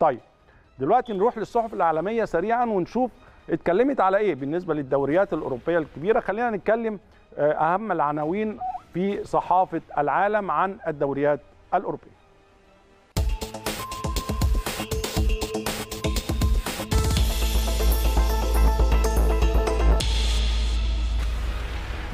طيب دلوقتي نروح للصحف العالميه سريعا ونشوف اتكلمت على ايه بالنسبه للدوريات الاوروبيه الكبيره. خلينا نتكلم اهم العناوين في صحافه العالم عن الدوريات الاوروبيه.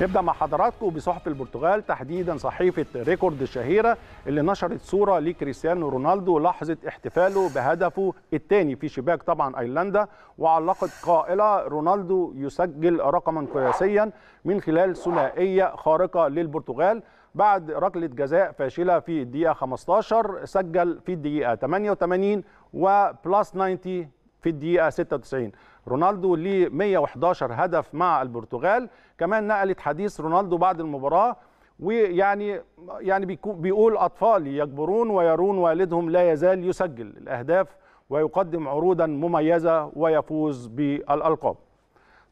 نبدأ مع حضراتكم بصحف البرتغال، تحديدا صحيفة ريكورد الشهيرة اللي نشرت صورة لكريستيانو رونالدو لحظة احتفاله بهدفه الثاني في شباك طبعا أيرلندا، وعلقت قائلة رونالدو يسجل رقما قياسيا من خلال ثنائية خارقة للبرتغال. بعد ركلة جزاء فاشلة في الدقيقة 15 سجل في الدقيقة 88 وبلاس 90 في الدقيقة 96. رونالدو ليه 111 هدف مع البرتغال. كمان نقلت حديث رونالدو بعد المباراة، ويعني بيقول أطفالي يكبرون ويرون والدهم لا يزال يسجل الأهداف ويقدم عروضا مميزة ويفوز بالألقاب.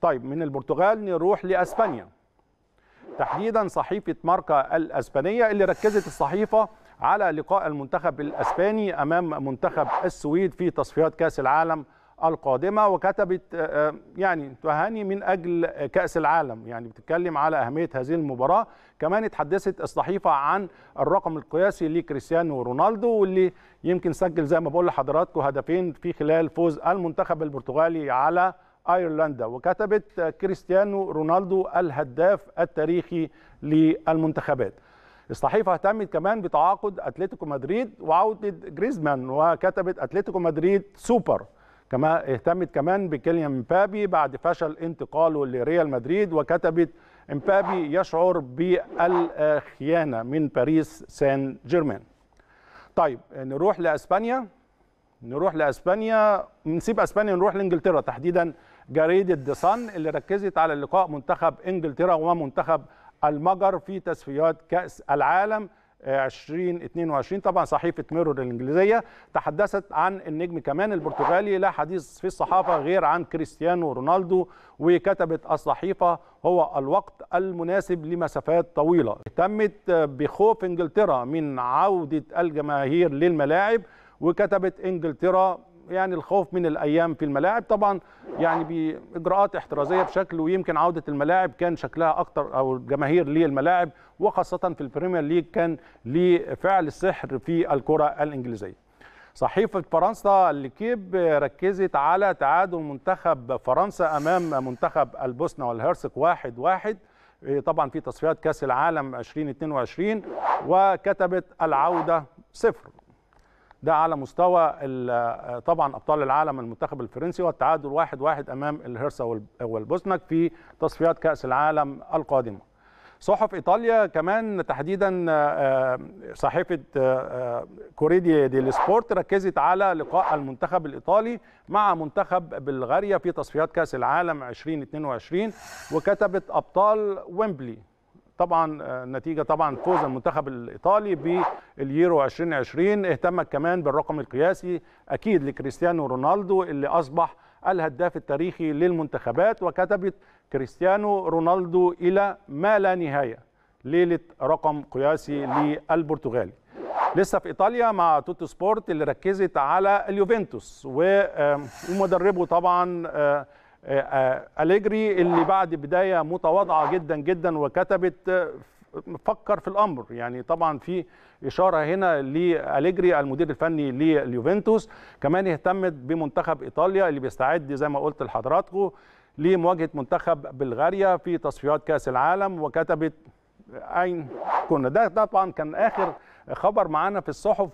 طيب من البرتغال نروح لأسبانيا، تحديدا صحيفة ماركا الأسبانية اللي ركزت الصحيفة على لقاء المنتخب الأسباني أمام منتخب السويد في تصفيات كأس العالم القادمة، وكتبت يعني تهاني من أجل كأس العالم، يعني بتتكلم على أهمية هذه المباراة. كمان اتحدثت الصحيفة عن الرقم القياسي لكريستيانو رونالدو واللي يمكن سجل زي ما بقول لحضراتكم هدفين في خلال فوز المنتخب البرتغالي على أيرلندا، وكتبت كريستيانو رونالدو الهداف التاريخي للمنتخبات. الصحيفة اهتمت كمان بتعاقد أتلتيكو مدريد وعودة جريزمان، وكتبت أتلتيكو مدريد سوبر. كما اهتمت كمان بكيليان امبابي بعد فشل انتقاله لريال مدريد، وكتبت امبابي يشعر بالخيانة من باريس سان جيرمان. طيب نروح لأسبانيا، نسيب أسبانيا نروح لإنجلترا، تحديدا جريدة دي صن اللي ركزت على لقاء منتخب إنجلترا ومنتخب المجر في تصفيات كأس العالم 2022. طبعا صحيفة ميرور الإنجليزية تحدثت عن النجم كمان البرتغالي، لا حديث في الصحافة غير عن كريستيانو رونالدو، وكتبت الصحيفة هو الوقت المناسب لمسافات طويلة. اهتمت بخوف إنجلترا من عودة الجماهير للملاعب، وكتبت إنجلترا يعني الخوف من الأيام في الملاعب، طبعا يعني بإجراءات احترازية بشكل، ويمكن عودة الملاعب كان شكلها أكتر أو الجماهير للملاعب، وخاصة في البريمير ليج كان لفعل السحر في الكرة الإنجليزية. صحيفة فرنسا لكيب ركزت على تعادل منتخب فرنسا أمام منتخب البوسنة والهرسك 1-1 طبعا في تصفيات كأس العالم 2022، وكتبت العودة 0. ده على مستوى طبعا أبطال العالم المنتخب الفرنسي، والتعادل 1-1 أمام الهرسا والبوسنك في تصفيات كأس العالم القادمة. صحف إيطاليا كمان تحديدا صحيفة كوريري ديلا سبورت ركزت على لقاء المنتخب الإيطالي مع منتخب بلغاريا في تصفيات كأس العالم 2022، وكتبت أبطال ويمبلي. طبعا نتيجة طبعا فوز المنتخب الإيطالي باليورو 2020. اهتمت كمان بالرقم القياسي أكيد لكريستيانو رونالدو اللي أصبح الهداف التاريخي للمنتخبات، وكتبت كريستيانو رونالدو إلى ما لا نهاية ليلة رقم قياسي للبرتغالي. لسه في إيطاليا مع توتو سبورت اللي ركزت على اليوفنتوس ومدربه طبعا أليجري اللي بعد بداية متواضعة جدا جدا، وكتبت فكر في الأمر. يعني طبعا في إشارة هنا لأليجري المدير الفني لليوفنتوس. كمان اهتمت بمنتخب إيطاليا اللي بيستعد زي ما قلت لحضراتكم لمواجهة منتخب بلغاريا في تصفيات كأس العالم، وكتبت أين كنا. ده طبعا كان آخر خبر معانا في الصحف.